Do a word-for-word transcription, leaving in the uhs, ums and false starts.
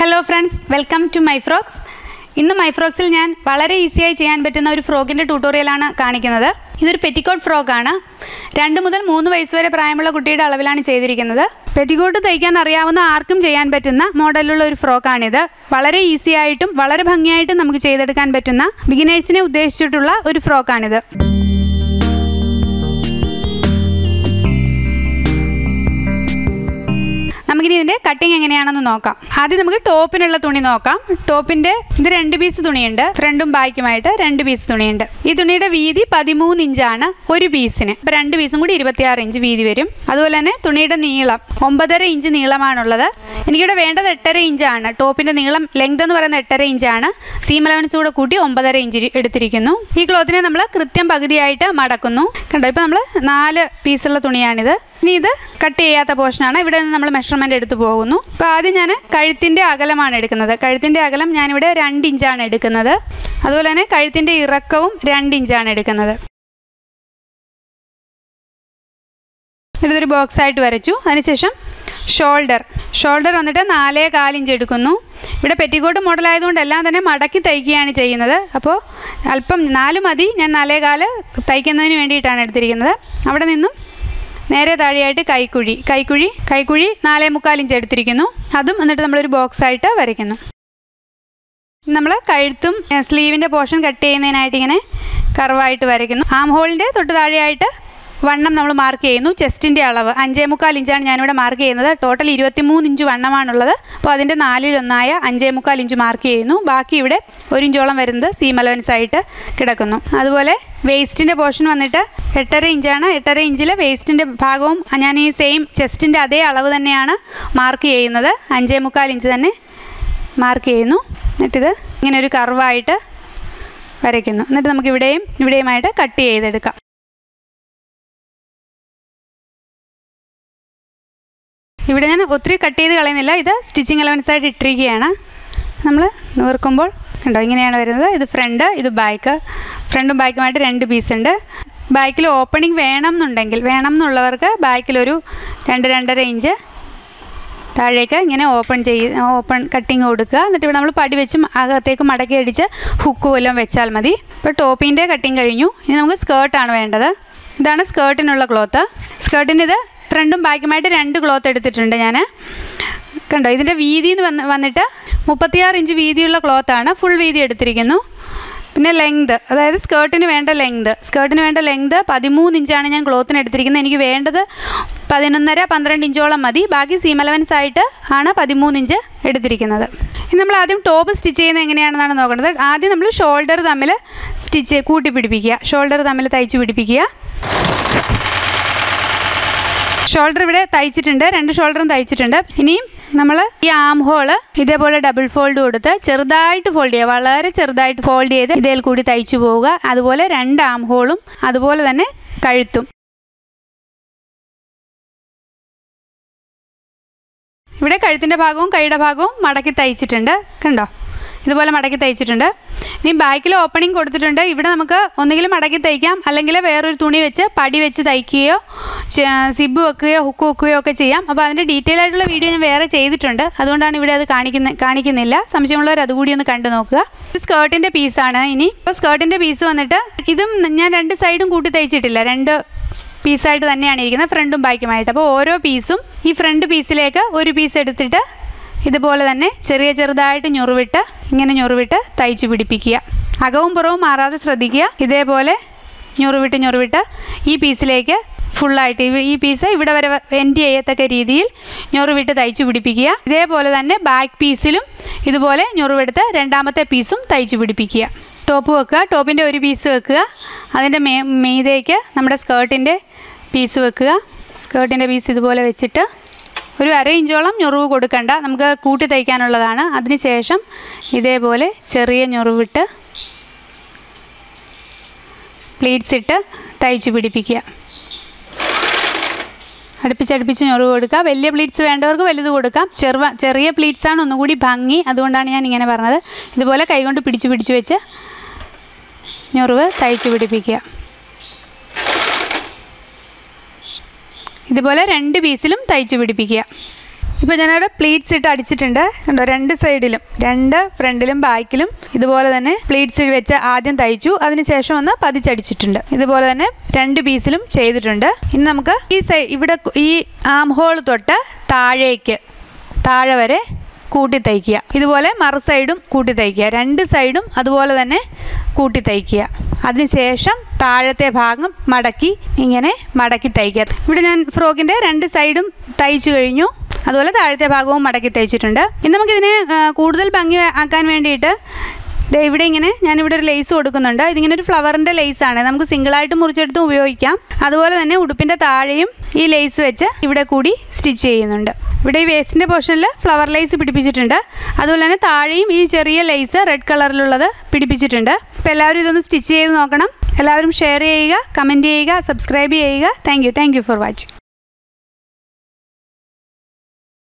Hello friends, welcome to MyFrogs. In the MyFrogs, I am very easy to do a frog tutorial. This is a petticoat frog. two to three Petticoat is a model of a frog. It is very easy to do a frog. Beginners frog. Cutting and noka. Adi the top in a tuninoka, top in the end piece tunenda, friendum bikemiter, end piece tunenda. Itunida vidi, padimu ninjana, ori piece in it. Brand visum would irribatia inch vidium. Adolane, tunida nila, ombada inch nilaman or leather. And get a venda the terrainjana, top in the nilam, lengthen over an terrainjana, seam eleven soda cutti, ombada injury editricano. He clothed in the black, Kritian Bagadiata, Madacuno, Condapamla, Nala piece of tunianida. Neither cut the portion and evident measurement at the Bogunu. Padinana, Karitin de Agalaman Edicanada, Karitin de Agalam, Yanida, Randinjan Edicanada, Adolana, Karitin de Iracum, Randinjan Edicanada. Little box side to Arachu, Anisesham, shoulder. Shoulder on the Nale Kalin Jedukunu. With a petticoat model, I don't allow than a Mataki Taiki and Chay another. Apo Alpam Nalamadi and Nale Gala, Taikan and Etan at the other. Avadanum. നേരെ താഴെയായിട്ട് കൈക്കുഴി കൈക്കുഴി കൈക്കുഴി നാല് മുക്കാൽ inch എടുത്തിരിക്കുന്നു അതും എന്നിട്ട് നമ്മൾ ഒരു box ആയിട്ട് വരയ്ക്കുന്നു നമ്മൾ കഴുത്തും സ്ലീവിന്റെ പോർഷൻ കട്ട് ചെയ്യുന്നതിനായിട്ട് ഇങ്ങനെ കർവ് ആയിട്ട് വരയ്ക്കുന്നു ആം ഹോളിന്റെ തൊട്ട് താഴെയായിട്ട് വണ്ണം നമ്മൾ മാർക്ക് ചെയ്യുന്നു ചെസ്റ്റിന്റെ അളവ് അഞ്ച് മുക്കാൽ ഇഞ്ചാണ് ഞാൻ ഇവിടെ മാർക്ക് ചെയ്യുന്നത് ടോട്ടൽ ഇരുപത്തിമൂന്ന് ഇഞ്ച് വണ്ണമാണുള്ളത് അപ്പോൾ അതിന്റെ നാലിലൊന്ന് ആയ അഞ്ച് മുക്കാൽ ഇഞ്ച് മാർക്ക് ചെയ്യുന്നു ബാക്കി ഇവിടെ ഒരു ഇഞ്ചോളം വരുന്നത് സീം അലവൻസ് ആയിട്ട് കിടക്കുന്നു അതുപോലെ വേസ്റ്റിന്റെ പോർഷൻ വന്നിട്ട് എട്ടര ഇഞ്ചാണ് എട്ടര ഇഞ്ചിലെ വേസ്റ്റിന്റെ ഭാഗവും ഞാൻ ഈ സെയിം ചെസ്റ്റിന്റെ അതേ അളവ് തന്നെയാണ് മാർക്ക് ചെയ്യുന്നത് അഞ്ച് മുക്കാൽ ഇഞ്ച് തന്നെ മാർക്ക് ചെയ്യുന്നു എന്നിട്ട് ഇത് ഇങ്ങനെ ഒരു കർവ് ആയിട്ട് വരയ്ക്കുന്നു എന്നിട്ട് നമുക്ക് ഇവിടെയും ഇവിടെയുമായിട്ട് കട്ട് ചെയ്തെടുക്കാം ഇവിടെ ഞാൻ ഒത്തിരി കട്ട് ചെയ്ത് കളയുന്നില്ല ഇത് സ്റ്റിച്ചിങ് അലവൻസ് ആയിട്ട് ഇട്ടിരിക്കുകയാണ് നമ്മൾ നോർക്കുമ്പോൾ കണ്ടോ ഇങ്ങനെയാണ് വരുന്നത് ഇത് ഫ്രണ്ട് ഇത് ബാക്ക് ഫ്രണ്ടും ബാക്കുമായിട്ട് രണ്ട് പീസ് ഉണ്ട് ബാക്കിൽ ഓപ്പണിംഗ് വേണം എന്നുണ്ടെങ്കിൽ വേണം എന്നുള്ളവർക്ക് ബാക്കിൽ ഒരു രണ്ട് രണ്ടര ഇഞ്ച് താഴേക്ക് ഇങ്ങനെ ഓപ്പൺ ചെയ്യ ഓപ്പൺ കട്ടിംഗ് കൊടുക്കുക എന്നിട്ട് ഇവിടെ നമ്മൾ പടി വെച്ചും അകത്തേക്ക് മടക്കി അടിച്ച് ഹുക്ക് വല്ലം വെച്ചാൽ മതി ഇപ്പോൾ ടോപ്പിന്റെ കട്ടിംഗ് കഴിഞ്ഞു ഇനി നമുക്ക് സ്കർട്ട് ആണ് വേണ്ടത് ഇതാണ് സ്കർട്ടിനുള്ള ക്ലോത്ത് സ്കർട്ടിന് ഇത് ഫ്രണ്ടും ബാക്കുമായിട്ട് രണ്ട് ക്ലോത്ത് എടുത്തിട്ടുണ്ട് ഞാൻ കണ്ടോ ഇതിന്റെ വീതി എന്ന് വന്നിട്ട് മുപ്പത്തിയാറ് ഇഞ്ച് വീതിയുള്ള ക്ലോത്ത് ആണ് ഫുൾ വീതി എടുത്തിരിക്കുന്നു പിന്നെ ലെങ്ത് അതായത് സ്കർട്ടിന് വേണ്ട ലെങ്ത് സ്കർട്ടിന് വേണ്ട ലെങ്ത് പതിമൂന്ന് ഇഞ്ച് ആണ് ഞാൻ ക്ലോത്തിന് എടുത്തിരിക്കുന്നത് എനിക്ക് വേണ്ടത് പതിനൊന്നര പന്ത്രണ്ട് ഇഞ്ചോളം മതി ബാക്കി സീം അലവൻസ് ആയിട്ട് ആണ് പതിമൂന്ന് ഇഞ്ച് എടുത്തിരിക്കുന്നത് ഇനി നമ്മൾ ആദ്യം ടോപ്പ് സ്റ്റിച്ച് ചെയ്യുന്നത് എങ്ങനെയാണെന്നാണ് നോക്കുന്നത് ആദ്യം നമ്മൾ ഷോൾഡർ തമ്മിൽ സ്റ്റിച്ച് കൂട്ടി പിടിപ്പിക്കുക ഷോൾഡർ തമ്മിൽ തയ്ച്ചു പിടിപ്പിക്കുക ഷോൾഡർ ഇവിടെ തയ്ച്ചിട്ടുണ്ട് രണ്ട് ഷോൾഡറും തയ്ച്ചിട്ടുണ്ട് ഇനി നമ്മൾ ഈ ആം ഹോൾ ഇതേപോലെ ഡബിൾ ഫോൾഡ് കൊടുത്ത് ചെറുതായിട്ട് ഫോൾഡ് ചെയ്യുക വളരെ ചെറുതായിട്ട് ഫോൾഡ് ചെയ്ത് ഇതേൽ കൂടി തയ്ച്ചു പോവുക അതുപോലെ രണ്ട് ആം ഹോളും അതുപോലെ തന്നെ കഴുത്തും ഇവിടെ കഴുത്തിന്റെ ഭാഗവും കൈയുടെ ഭാഗവും മടക്കി തയ്ച്ചിട്ടുണ്ട് കണ്ടോ ഇതുപോലെ മടക്കി തയ്ച്ചിട്ടുണ്ട് ഇനി ബാക്കിൽ ഓപ്പണിംഗ് കൊടുത്തിട്ടുണ്ട് ഇവിടെ നമുക്ക് ഒന്നുകിലും മടക്കി തയ്ക്കാം അല്ലെങ്കിൽ വേറൊരു തുണി വെച്ച് പടി വെച്ച് തയ്ക്കുകയോ സിബ് വെക്കുകയോ ഹുക്ക് വെക്കുകയോ ഒക്കെ ചെയ്യാം അപ്പോൾ അതിന്റെ ഡീറ്റെയിൽ ആയിട്ടുള്ള വീഡിയോ ഞാൻ വേറെ ചെയ്തിട്ടുണ്ട് അതുകൊണ്ടാണ് ഇവിടെ അത് കാണിക്കുന്ന കാണിക്കുന്നില്ല സംശയമുള്ളവർ അതുകൂടി ഒന്ന് കണ്ടു നോക്കുക സ്കേർട്ടിന്റെ പീസ് ആണ് ഇനി അപ്പോൾ സ്കേർട്ടിന്റെ പീസ് വന്നിട്ട് ഇതും ഞാൻ രണ്ട് സൈഡും കൂട്ടി തയ്ച്ചിട്ടില്ല രണ്ട് പീസായിട്ട് തന്നെയാണ് ഇരിക്കുന്നത് ഫ്രണ്ടും ബാക്കുമായിട്ട് അപ്പോൾ ഓരോ പീസും ഈ ഫ്രണ്ട് പീസിലേക്ക് ഒരു പീസ് എടുത്തിട്ട് ഇതുപോലെ തന്നെ ചെറിയ ചെറുതായിട്ട് ഞൊറുവിട്ട് ഇങ്ങനെ ഞൊറുവിട്ട് തയ്ച്ചു പിടിപ്പിക്കുക അകവും പുറവും മാറാതെ ശ്രദ്ധിക്കുക ഇതേപോലെ ഞൊറുവിട്ട് ഞൊറുവിട്ട് ഈ പീസിലേക്ക് ഫുള്ളായിട്ട് ഈ പീസ് ഇവിടെ വരെ എൻഡ് ചെയ്യത്തക്ക രീതിയിൽ ഞൊറുവിട്ട് തയ്ച്ചു പിടിപ്പിക്കുക ഇതേപോലെ തന്നെ ബാക്ക് പീസിലും ഇതുപോലെ ഞൊറുവെടുത്ത് രണ്ടാമത്തെ പീസും തയ്ച്ചു പിടിപ്പിക്കുക ടോപ്പ് വെക്കുക ടോപ്പിൻ്റെ ഒരു പീസ് വെക്കുക അതിൻ്റെ മേ മീതേക്ക് നമ്മുടെ സ്കേർട്ടിൻ്റെ പീസ് വെക്കുക സ്കേർട്ടിൻ്റെ പീസ് ഇതുപോലെ വെച്ചിട്ട് ഒരു അര ഇഞ്ചോളം ഞൊറുവ് കൊടുക്കണ്ട നമുക്ക് കൂട്ടി തയ്ക്കാനുള്ളതാണ് അതിനുശേഷം ഇതേപോലെ ചെറിയ ഞൊറുവിട്ട് പ്ലീറ്റ്സ് ഇട്ട് തയ്ച്ചു പിടിപ്പിക്കുക അടുപ്പിച്ചടുപ്പിച്ച് ഞൊറുവ് കൊടുക്കുക വലിയ പ്ലീറ്റ്സ് വേണ്ടവർക്ക് വലുത് കൊടുക്കാം ചെറുവ ചെറിയ പ്ലീറ്റ്സാണ് ഒന്നുകൂടി ഭംഗി അതുകൊണ്ടാണ് ഞാൻ ഇങ്ങനെ പറഞ്ഞത് ഇതുപോലെ കൈകൊണ്ട് പിടിച്ചു പിടിച്ചു വെച്ച് ഞൊറുവ് തയ്ച്ചു പിടിപ്പിക്കുക ഇതുപോലെ രണ്ട് പീസിലും തയ്ച്ചു പിടിപ്പിക്കുക Now I have plates set on two sides, two front and back. This is the plates set on the right side. This is the two pieces. Now we have this armhole to the top. This is the other side. Two sides are the same. Adinishesham, Tarate Bagam, Madaki, Ingene, Madaki Tiger. Within frog in there and the side Taichurino, Adola Tarate Bagam, Madaki Taichitunda. In the Magazine, Kudel Banga Akan Vendita, David Ingene, and would lace Odukunanda. I think it flower and the lace and I'm single item Murchet to Vioica. Adola than a woodpinta Tarim, E lace vecha, Ivida Kudi, stitch in ഇവിടെ വേസ്റ്റിന്റെ പോർഷനിൽ flower lies പിടിപ്പിച്ചിട്ടുണ്ട് അതുപോലെ തന്നെ താഴെയും ഈ ചെറിയ lies red കളറിലുള്ളത് പിടിപ്പിച്ചിട്ടുണ്ട് അപ്പോൾ എല്ലാവരും ഇതൊന്ന് സ്റ്റിച്ച് ചെയ്ത് നോക്കണം എല്ലാവരും ഷെയർ ചെയ്യുക കമന്റ് ചെയ്യുക സബ്സ്ക്രൈബ് ചെയ്യുക താങ്ക്യൂ താങ്ക്യൂ ഫോർ വാച്ചിങ്